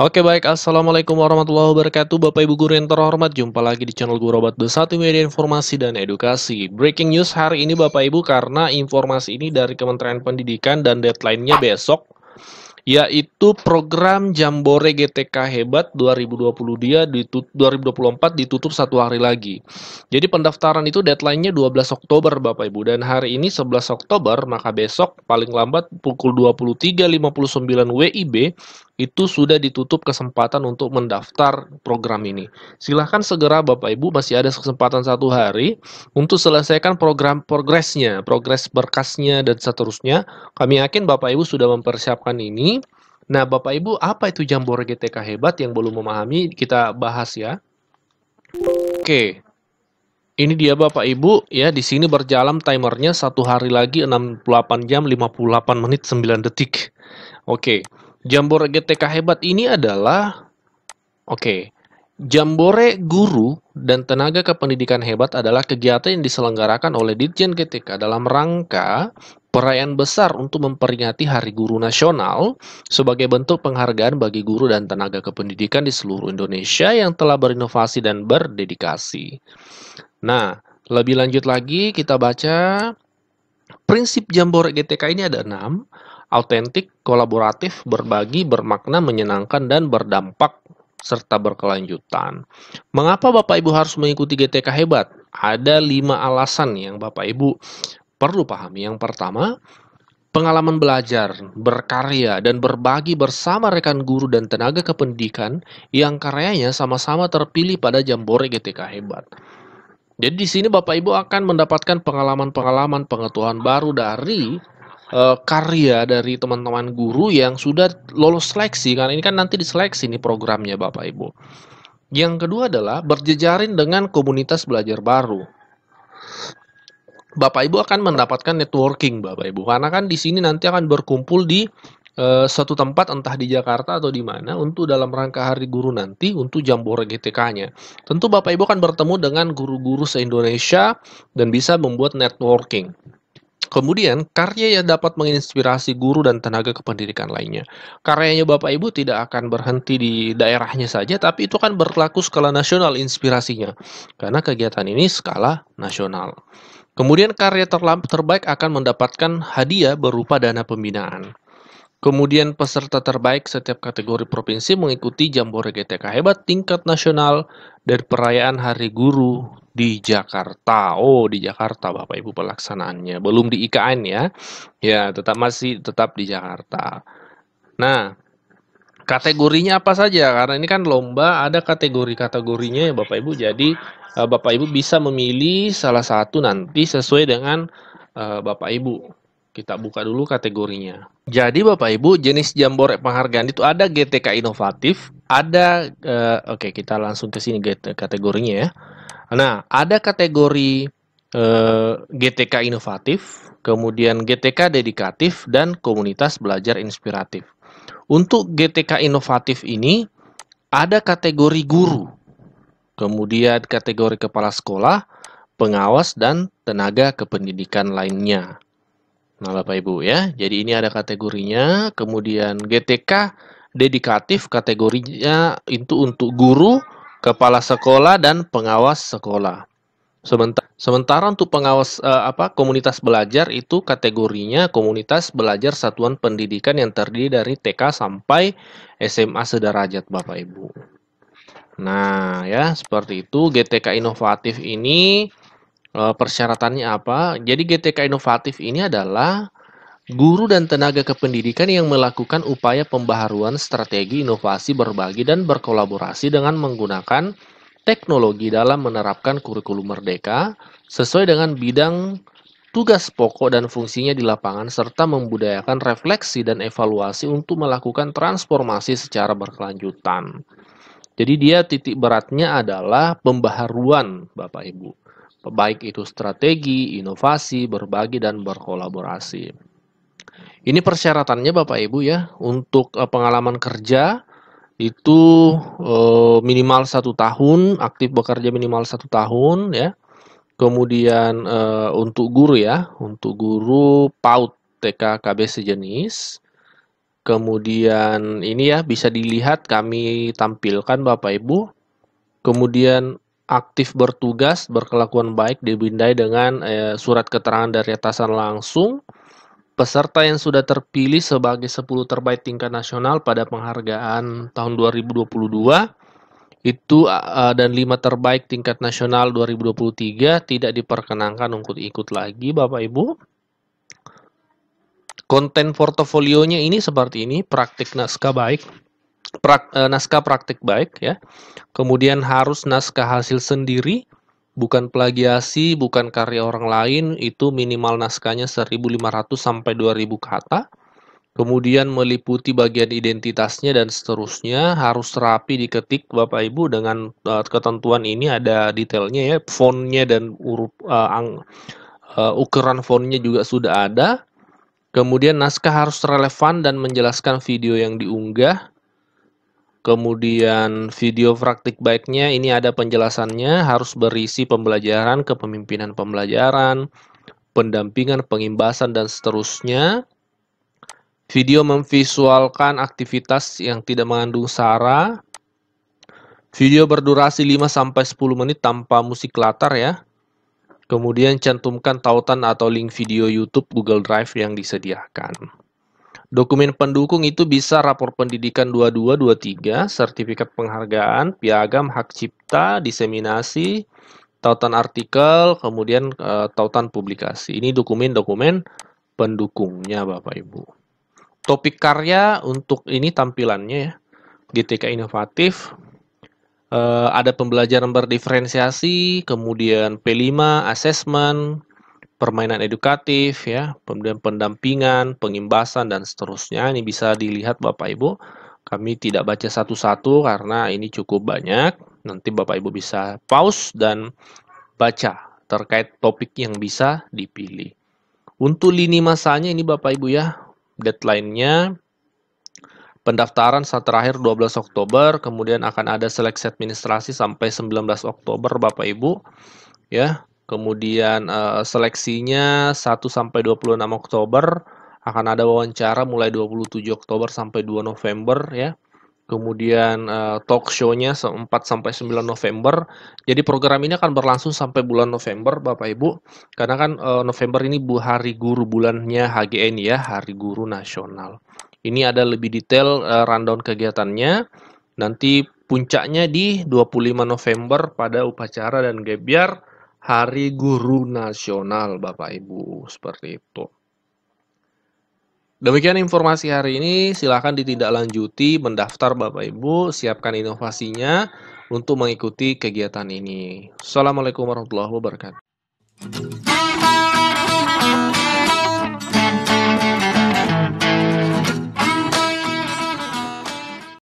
Oke baik, Assalamualaikum warahmatullahi wabarakatuh Bapak Ibu Guru yang terhormat, jumpa lagi di channel Guru Robot 21 Media Informasi dan Edukasi. Breaking news hari ini Bapak Ibu, karena informasi ini dari Kementerian Pendidikan dan deadline-nya besok, yaitu program Jambore GTK Hebat 2024 ditutup satu hari lagi. Jadi pendaftaran itu deadline-nya 12 Oktober Bapak Ibu, dan hari ini 11 Oktober, maka besok paling lambat pukul 23.59 WIB itu sudah ditutup kesempatan untuk mendaftar program ini. Silahkan segera Bapak Ibu, masih ada kesempatan satu hari untuk selesaikan program progresnya, progres berkasnya dan seterusnya. Kami yakin Bapak Ibu sudah mempersiapkan ini. Nah, Bapak Ibu, apa itu Jambore GTK Hebat? Yang belum memahami, kita bahas ya. Oke, ini dia Bapak Ibu ya, di sini berjalan timernya satu hari lagi 68 jam 58 menit 9 detik. Oke, Jambore GTK Hebat ini adalah Jambore Guru dan Tenaga Kependidikan Hebat adalah kegiatan yang diselenggarakan oleh Ditjen GTK dalam rangka perayaan besar untuk memperingati Hari Guru Nasional sebagai bentuk penghargaan bagi guru dan tenaga kependidikan di seluruh Indonesia yang telah berinovasi dan berdedikasi. Nah, lebih lanjut lagi kita baca prinsip Jambore GTK ini ada 6, autentik, kolaboratif, berbagi, bermakna, menyenangkan, dan berdampak serta berkelanjutan. Mengapa Bapak Ibu harus mengikuti GTK Hebat? Ada 5 alasan yang Bapak Ibu perlu pahami. Yang pertama, pengalaman belajar, berkarya, dan berbagi bersama rekan guru dan tenaga kependidikan yang karyanya sama-sama terpilih pada Jambore GTK Hebat. Jadi di sini Bapak Ibu akan mendapatkan pengalaman-pengalaman, pengetahuan baru dari karya dari teman-teman guru yang sudah lolos seleksi. Karena ini kan nanti diseleksi nih programnya Bapak Ibu. Yang kedua adalah berjejaring dengan komunitas belajar baru. Bapak Ibu akan mendapatkan networking Bapak Ibu, karena kan di sini nanti akan berkumpul di suatu tempat, entah di Jakarta atau di mana, untuk dalam rangka Hari Guru nanti untuk Jambore GTK-nya. Tentu Bapak Ibu akan bertemu dengan guru-guru se-Indonesia dan bisa membuat networking. Kemudian karya yang dapat menginspirasi guru dan tenaga kependidikan lainnya. Karyanya Bapak Ibu tidak akan berhenti di daerahnya saja, tapi itu kan berlaku skala nasional inspirasinya, karena kegiatan ini skala nasional. Kemudian karya terbaik akan mendapatkan hadiah berupa dana pembinaan. Kemudian peserta terbaik setiap kategori provinsi mengikuti Jambore GTK Hebat tingkat nasional dan perayaan Hari Guru di Jakarta. Oh, di Jakarta Bapak Ibu pelaksanaannya, belum di IKN ya. Ya, tetap di Jakarta. Nah, kategorinya apa saja? Karena ini kan lomba, ada kategori-kategorinya ya Bapak Ibu. Jadi Bapak Ibu bisa memilih salah satu nanti sesuai dengan Bapak Ibu. Kita buka dulu kategorinya. Jadi Bapak Ibu, jenis jambore penghargaan itu ada GTK inovatif, ada kita langsung ke sini kategorinya ya. Nah, ada kategori GTK inovatif, kemudian GTK dedikatif dan komunitas belajar inspiratif. Untuk GTK inovatif ini ada kategori guru, kemudian kategori kepala sekolah, pengawas, dan tenaga kependidikan lainnya. Nah, Bapak Ibu ya, jadi ini ada kategorinya. Kemudian GTK dedikatif kategorinya itu untuk guru, kepala sekolah, dan pengawas sekolah. Sementara untuk pengawas komunitas belajar itu kategorinya komunitas belajar satuan pendidikan yang terdiri dari TK sampai SMA sederajat Bapak Ibu. Nah ya, seperti itu. GTK inovatif ini persyaratannya apa? Jadi GTK inovatif ini adalah guru dan tenaga kependidikan yang melakukan upaya pembaharuan strategi inovasi, berbagi, dan berkolaborasi dengan menggunakan teknologi dalam menerapkan kurikulum merdeka sesuai dengan bidang tugas pokok dan fungsinya di lapangan, serta membudayakan refleksi dan evaluasi untuk melakukan transformasi secara berkelanjutan. Jadi dia titik beratnya adalah pembaharuan Bapak Ibu, baik itu strategi, inovasi, berbagi, dan berkolaborasi. Ini persyaratannya Bapak Ibu ya. Untuk pengalaman kerja itu minimal 1 tahun, aktif bekerja minimal 1 tahun ya. Kemudian untuk guru PAUD TK KB sejenis. Kemudian ini ya bisa dilihat kami tampilkan Bapak Ibu. Kemudian aktif bertugas, berkelakuan baik dibindai dengan surat keterangan dari atasan langsung. Peserta yang sudah terpilih sebagai 10 terbaik tingkat nasional pada penghargaan tahun 2022 itu dan 5 terbaik tingkat nasional 2023 tidak diperkenankan untuk ikut lagi Bapak Ibu. Konten portofolionya ini seperti ini, praktik naskah baik. Naskah praktik baik ya. Kemudian harus naskah hasil sendiri, bukan plagiasi, bukan karya orang lain, itu minimal naskahnya 1.500 sampai 2.000 kata. Kemudian meliputi bagian identitasnya dan seterusnya, harus rapi diketik Bapak Ibu dengan ketentuan ini ada detailnya ya, fontnya dan ukuran fontnya juga sudah ada. Kemudian naskah harus relevan dan menjelaskan video yang diunggah. Kemudian video praktik baiknya ini ada penjelasannya, harus berisi pembelajaran, kepemimpinan pembelajaran, pendampingan, pengimbasan, dan seterusnya. Video memvisualkan aktivitas yang tidak mengandung sara. Video berdurasi 5-10 menit tanpa musik latar ya. Kemudian cantumkan tautan atau link video YouTube, Google Drive yang disediakan. Dokumen pendukung itu bisa rapor pendidikan 22-23, sertifikat penghargaan, piagam, hak cipta, diseminasi, tautan artikel, kemudian tautan publikasi. Ini dokumen-dokumen pendukungnya Bapak Ibu. Topik karya untuk ini tampilannya ya, GTK inovatif, ada pembelajaran berdiferensiasi, kemudian P5, asesmen, permainan edukatif ya, kemudian pendampingan, pengimbasan dan seterusnya. Ini bisa dilihat Bapak Ibu. Kami tidak baca satu-satu karena ini cukup banyak. Nanti Bapak Ibu bisa pause dan baca terkait topik yang bisa dipilih. Untuk lini masanya ini Bapak Ibu ya, deadline-nya pendaftaran saat terakhir 12 Oktober, kemudian akan ada seleksi administrasi sampai 19 Oktober Bapak Ibu ya. Kemudian seleksinya 1-26 Oktober, akan ada wawancara mulai 27 Oktober sampai 2 November ya. Kemudian talk show-nya 4-9 November. Jadi program ini akan berlangsung sampai bulan November Bapak Ibu. Karena kan November ini Hari Guru, bulannya HGN ya, Hari Guru Nasional. Ini ada lebih detail rundown kegiatannya. Nanti puncaknya di 25 November pada upacara dan gebyar Hari Guru Nasional Bapak Ibu, seperti itu. Demikian informasi hari ini, silahkan ditindaklanjuti, mendaftar Bapak Ibu, siapkan inovasinya untuk mengikuti kegiatan ini. Assalamualaikum warahmatullahi wabarakatuh.